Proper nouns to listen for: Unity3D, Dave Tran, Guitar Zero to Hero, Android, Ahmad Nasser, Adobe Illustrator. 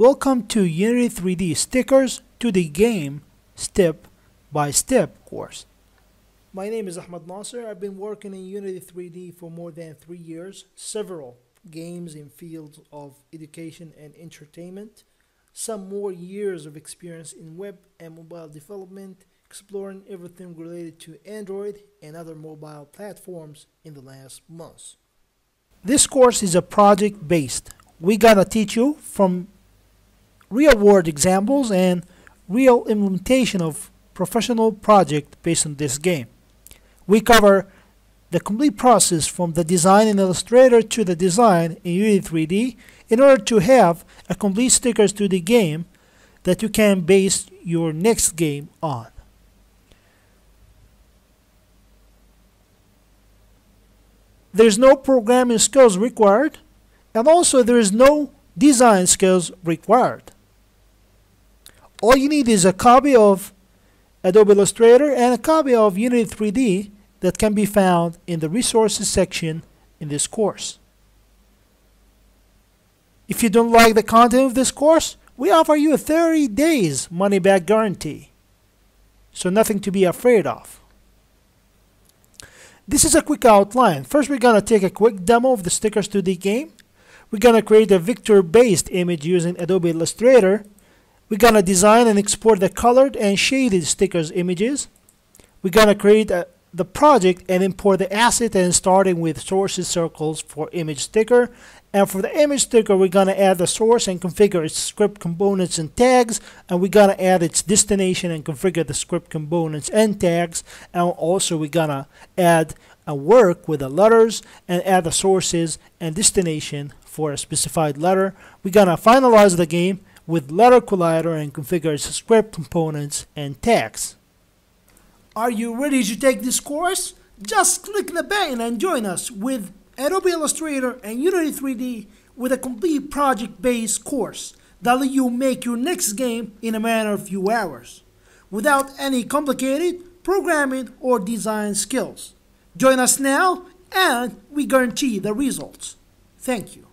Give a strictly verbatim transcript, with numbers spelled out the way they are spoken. Welcome to Unity three D Stickers to the Game Step by Step course. My name is Ahmad Nasser. I've been working in Unity three D for more than three years, several games in fields of education and entertainment, some more years of experience in web and mobile development, exploring everything related to Android and other mobile platforms in the last months. This course is a project based. We gotta teach you from real-world examples and real implementation of professional project based on this game. We cover the complete process from the design in Illustrator to the design in Unity three D in order to have a complete stickers to the game that you can base your next game on. There's no programming skills required, and also there is no design skills required. All you need is a copy of Adobe Illustrator and a copy of Unity three D that can be found in the resources section in this course. If you don't like the content of this course, we offer you a thirty days money-back guarantee. So nothing to be afraid of. This is a quick outline. First, we're gonna take a quick demo of the stickers to the game. We're gonna create a vector-based image using Adobe Illustrator. We're gonna design and export the colored and shaded stickers images. We're gonna create a, the project and import the asset, and starting with sources circles for image sticker. And for the image sticker, we're gonna add the source and configure its script components and tags. And we're gonna add its destination and configure the script components and tags. And also we're gonna add a work with the letters and add the sources and destination for a specified letter. We're gonna finalize the game with letter collider and configures script components and tags. Are you ready to take this course? Just click the button and join us with Adobe Illustrator and Unity three D with a complete project-based course that'll let you make your next game in a matter of few hours without any complicated programming or design skills. Join us now and we guarantee the results. Thank you.